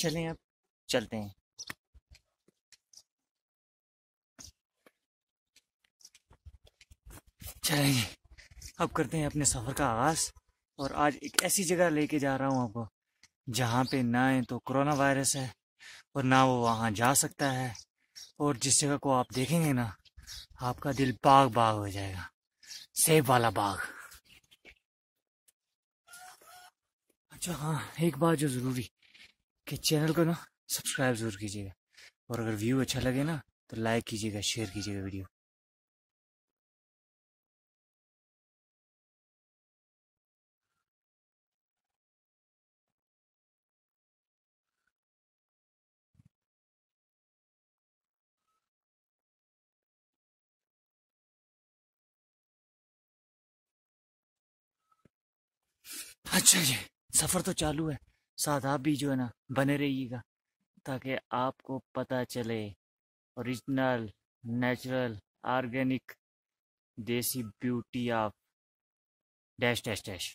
चलें अब चलते हैं। चलिए अब करते हैं अपने सफ़र का आगाज़। और आज एक ऐसी जगह लेके जा रहा हूँ आपको जहाँ पे ना है तो कोरोना वायरस है और ना वो वहाँ जा सकता है, और जिस जगह को आप देखेंगे ना आपका दिल बाग बाग हो जाएगा, सेब वाला बाग। अच्छा हाँ, एक बात जो ज़रूरी कि चैनल को ना सब्सक्राइब ज़रूर कीजिएगा, और अगर व्यू अच्छा लगे ना तो लाइक कीजिएगा, शेयर कीजिएगा वीडियो। अच्छा जी, सफ़र तो चालू है, साथ आप भी जो है ना बने रहिएगा ताकि आपको पता चले original, natural, organic, desi beauty of dash dash dash.